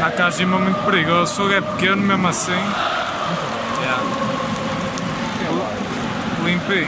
Nakajima é muito perigoso, o jogo é pequeno mesmo assim. Yeah. Limpei.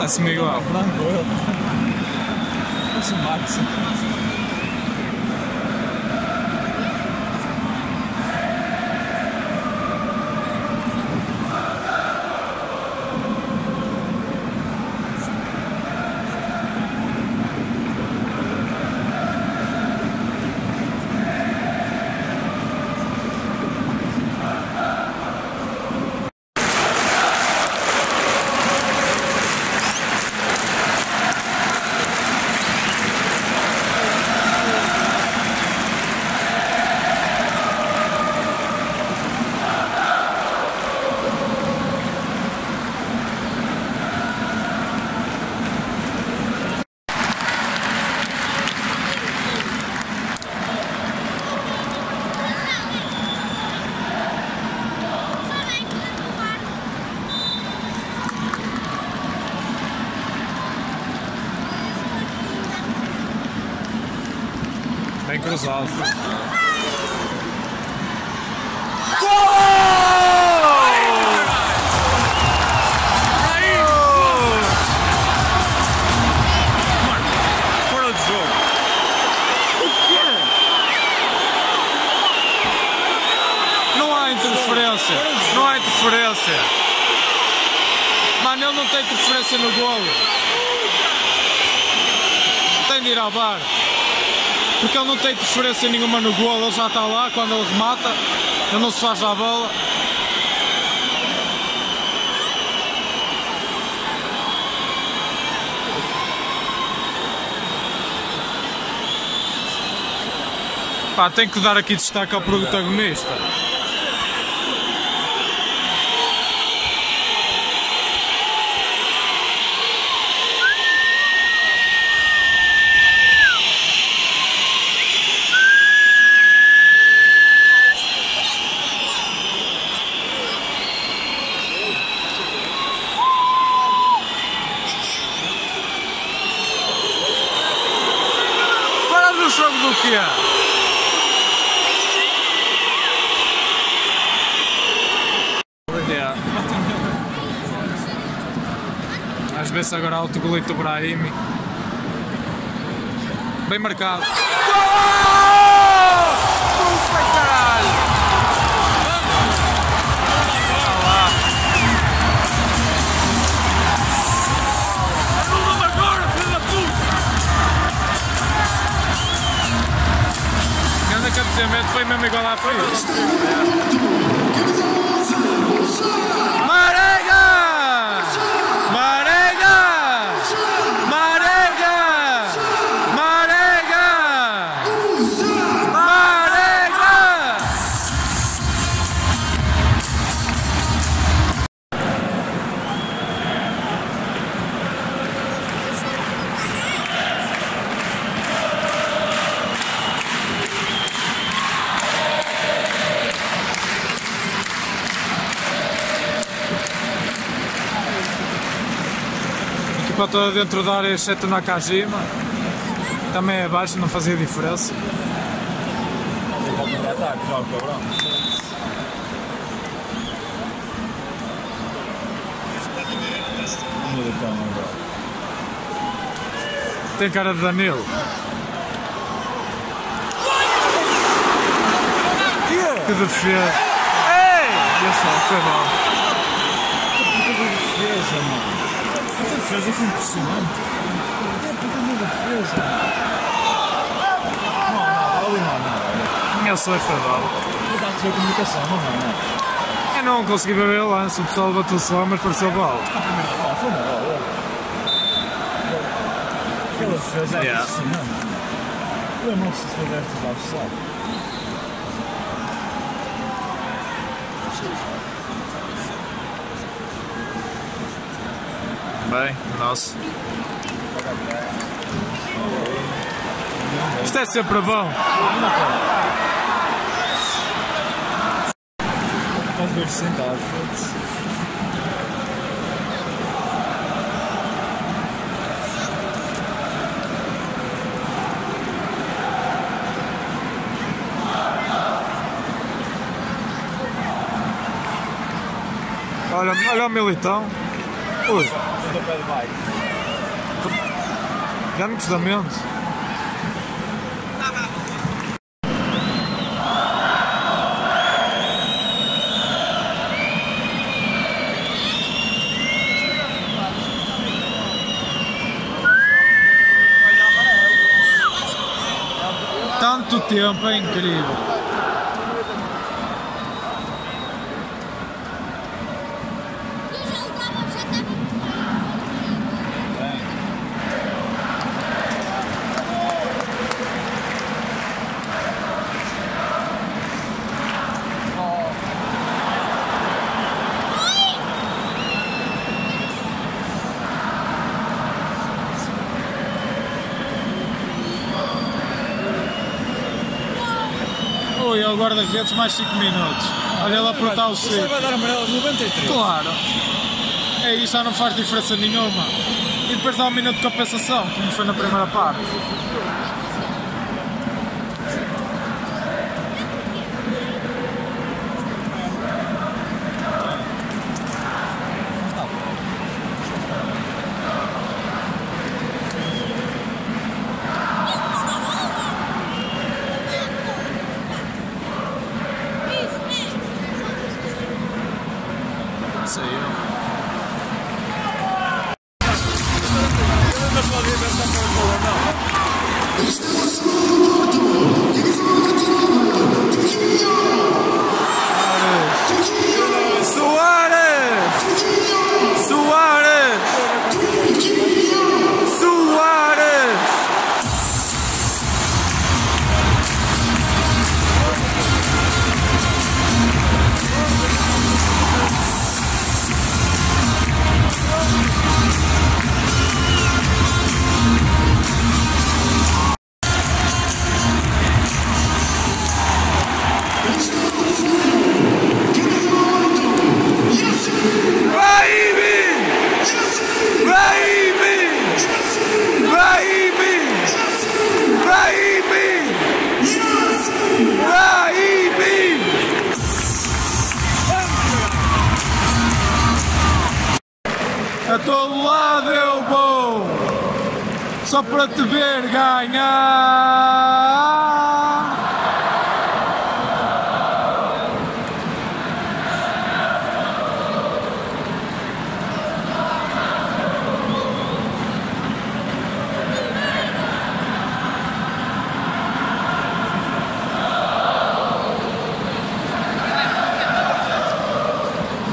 Parece meio igual. Parece o Max. Bem cruzado. Não há interferência. Mano, ele não tem interferência no golo. Tem de ir ao VAR. Porque ele não tem diferença nenhuma no golo, ele já está lá, quando ele remata, ele não se faz à bola. Pá, tem que dar aqui destaque ao protagonista. Às vezes agora autogolito o Brahimi. Bem marcado. Puta caralho! Foi mesmo igual lá para isso. Marega! Toda dentro da área, exceto Nakajima, também é baixo, não fazia diferença. Tem cara de Danilo. puta da defesa. Ei! Olha só, foi mal. Que puta da defesa, mano. Que puta da defesa, foi impressionante. Que puta da defesa. Não. Minha sorte foi mal. Não dá a sua comunicação, não. Eu não consegui ver o lance, o pessoal bateu-se lá, mas pareceu mal. Foi mal. Aquela defesa é impressionante. Eu não sei se foi desta de offside. Bem, nosso. Isto é sempre bom. Pode ver sentado, foda-se. Olha, olha o Militão. Ui. Já me desdamento. Tanto tempo, é incrível. Guarda-redes mais 5 minutos. Olha lá para o C. Você vai dar amarelo aos 93. Claro. É isso, já não faz diferença nenhuma. E depois dá um minuto de compensação, como foi na primeira parte. A todo lado eu vou, só para te ver ganhar.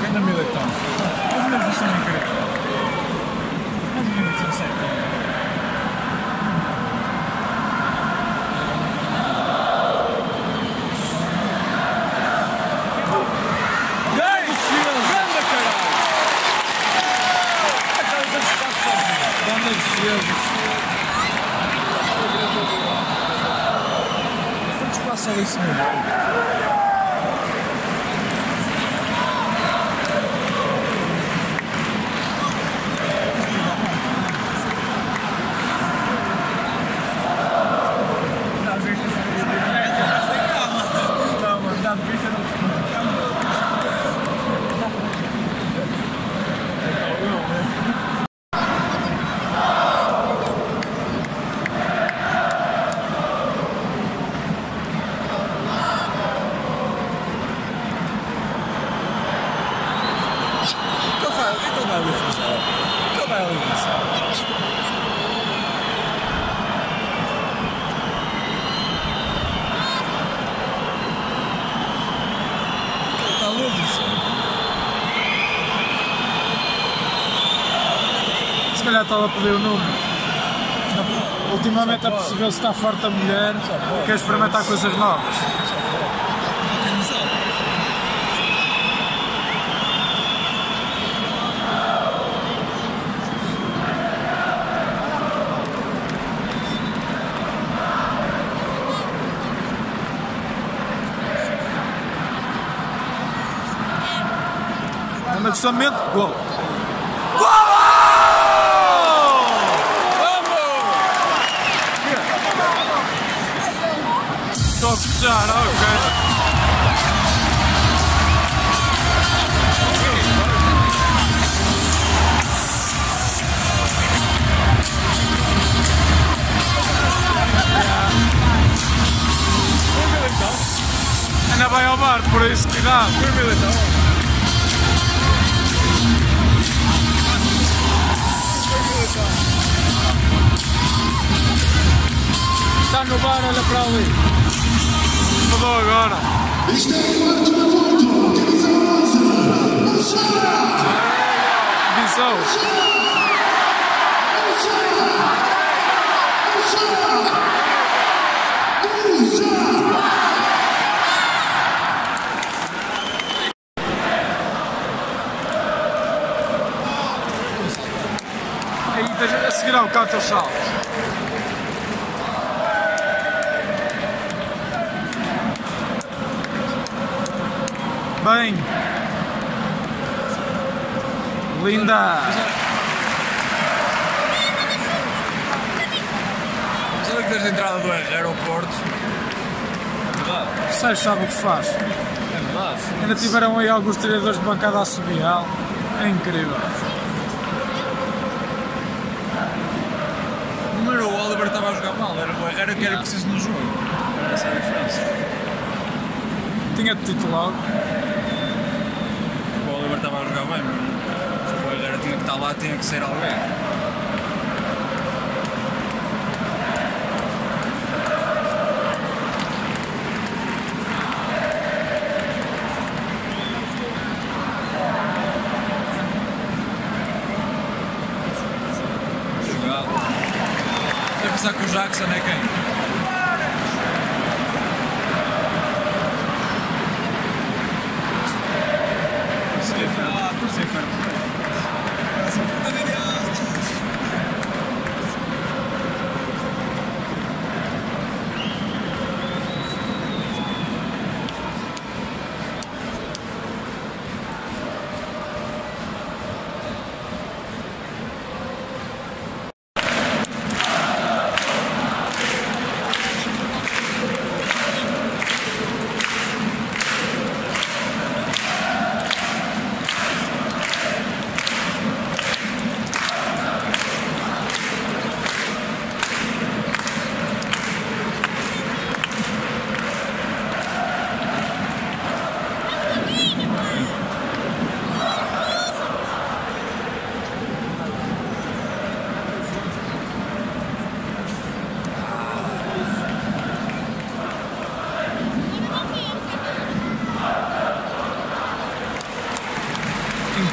Venda Militão, as mulheres estão incríveis. Isso mesmo. calhar estava a perder o número. Ultimamente é possível, se está forte a mulher, quer experimentar coisas novas. Lançamento, gol. Gol! Vamos! Só fechar, ok. Ainda vai ao bar, por isso que dá. Está no bar, olha para ali. Mudou agora. Isto é o FC Porto, camisa 11. Não chega! Visão. Não chega! Não chega! Não chega! Não chega! A seguir ao canto ao salto. Bem. Linda. Será que desde a entrada do aeroporto? É verdade. Vocês sabem o que faz. É verdade. Ainda tiveram aí alguns treinadores de bancada a subir. É incrível. Estava a jogar mal, era o Herrera que era preciso no jogo. Essa é a diferença. Tinha-te titulado. O Oliver estava a jogar bem, mas o Herrera tinha que estar lá, tinha que ser alguém. Pensar que o Jackson é quem?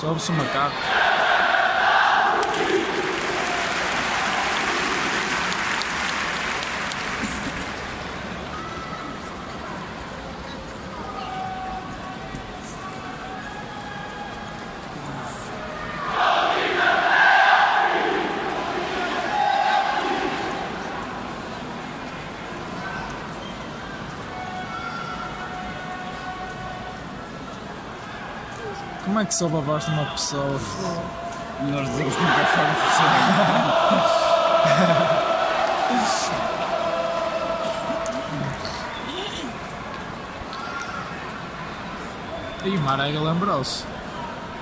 Sobe-se o macaco. Como é que sobe abaixo de uma pessoa? Nós dizemos que nunca foi uma pessoa. E o Marega lembrou-se.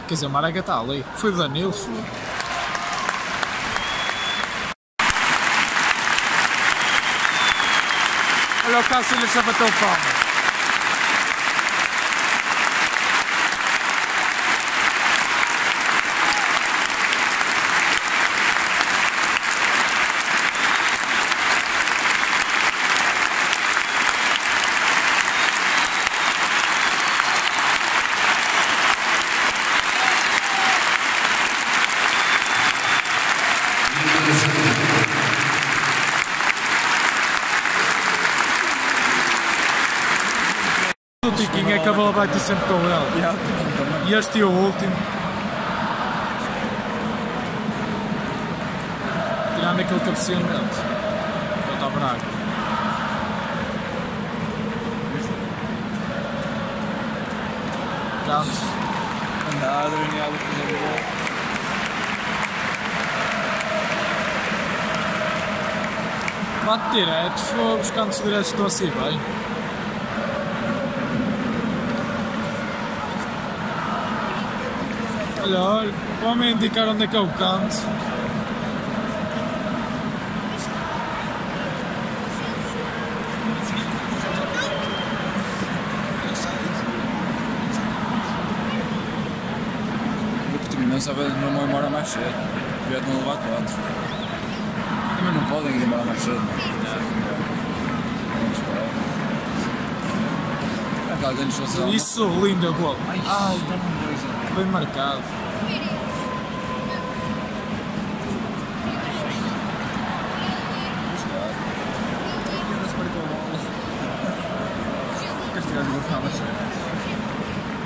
Quer dizer, o Marega está ali. Foi o Danilo. Olha o Cássio Lopes a bater o palmo. É que a bola bate sempre com ele. Yeah. E este é o último. Tirando aquele cabeceamento. Volta a Braga. Carlos. Andar, Daniel, fazer o gol. Bate direto, foi buscando se direto, estou assim bem. Olha, olha, vamos indicar onde é que é o canto. O Portimão sabe que não demora mais cedo. Já estão a levar 4. Também não podem demorar mais cedo. Vamos parar. Aquela grande situação. Isso, linda bola. Ai, bem marcado.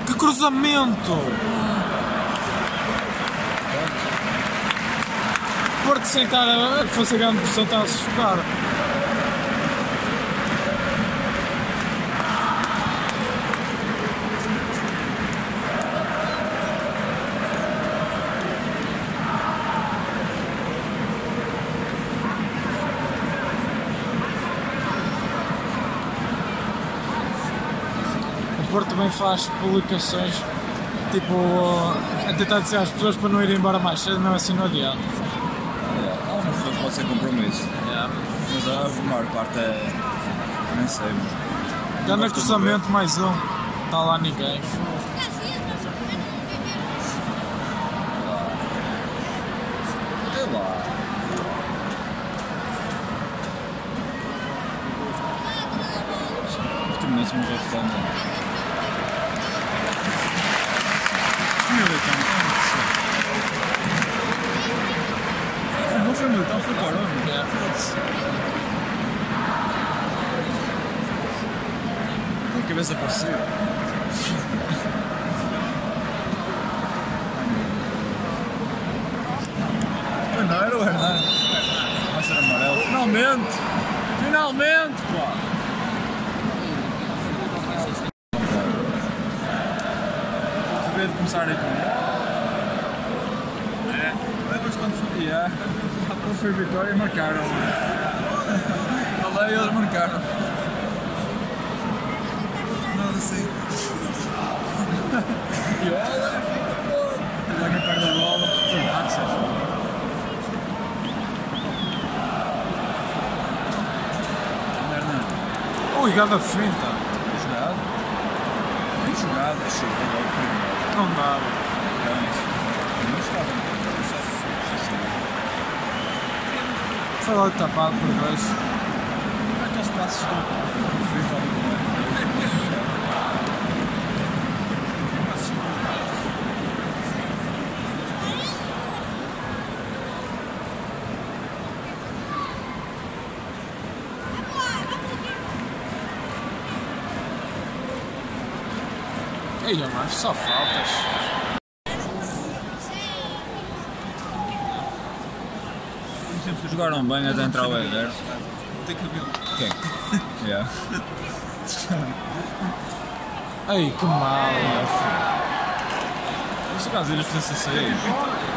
Que cruzamento! Porto sentar a fosse a grande pressão, está a sufocar. Porto também faz publicações tipo a tentar dizer às pessoas para não irem embora mais cedo, não é assim, não adianta. Mas pode ser compromisso. Yeah. Mas a maior parte é. Nem sei. Já no cruzamento mais um. Está lá ninguém. Cabeça para si. Bernardo, vai ser amarelo. Finalmente! Finalmente! Pô! Acabei de começar a ir com ele. Lembras quando foi? Quando foi vitória e marcaram. Falei e eles marcaram. Sim. E olha, lá na perna da bola, ui, gada finta. Bem jogado. Bem jogado, achei que era o primeiro. Não dá. Não está bem. Foi logo tapado por dois. Aqueles passos estão. Olha mais, só faltas. Sempre jogaram bem até entrar o Eder. Tem cabelo. Quem? Yeah. Ei, que mal. Os brasileiros precisam sair.